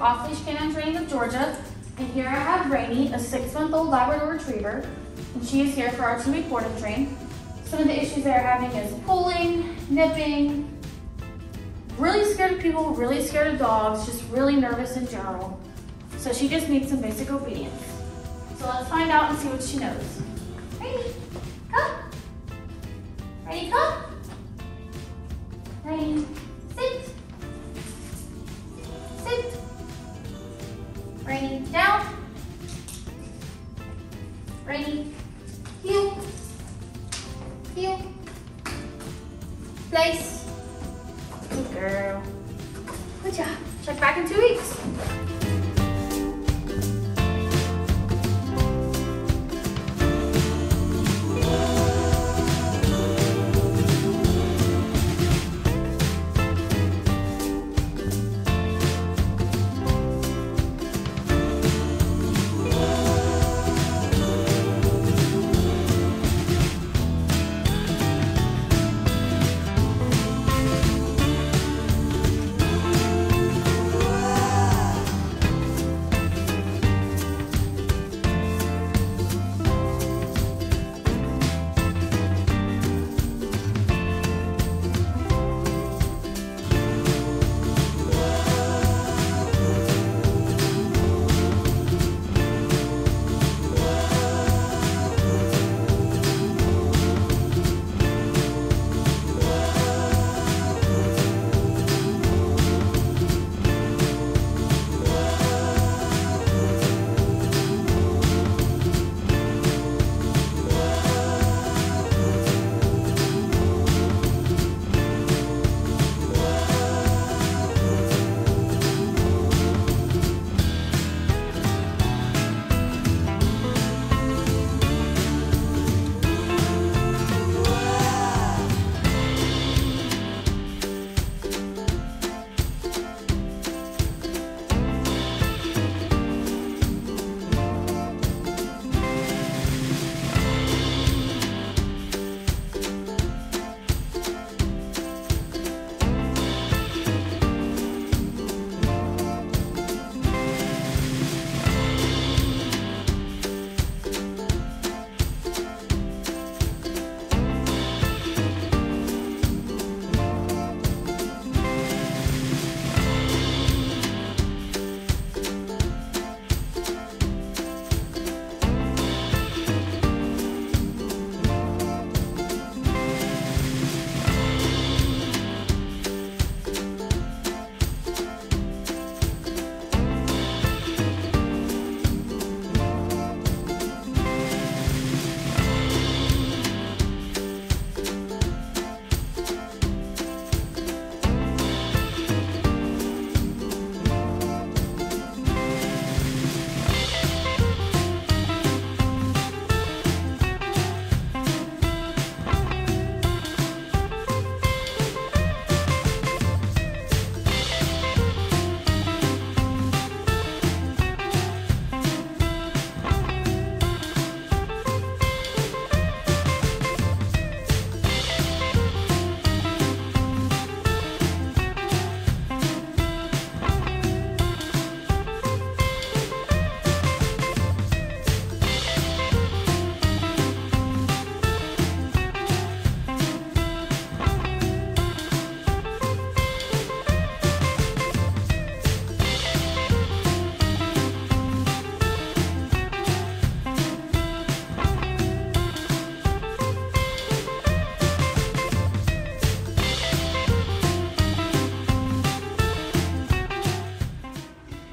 with Off Leash K9 Training of Georgia. And here I have Rainey, a 6-month-old Labrador Retriever, and she is here for our 2-week board and train. Some of the issues they are having is pulling, nipping, really scared of people, really scared of dogs, just really nervous in general. So she just needs some basic obedience. So let's find out and see what she knows. Rainey, come. Rainey, come. Rainey, sit. Sit. Rainey, down. Rainey, heel. Heel. Place. Good girl. Good job. Check back in 2 weeks.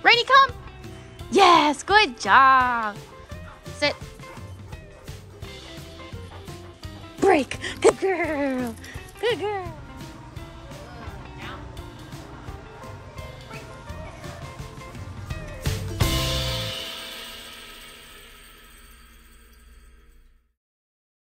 Rainey, come! Yes, good job! Sit. Break! Good girl! Good girl!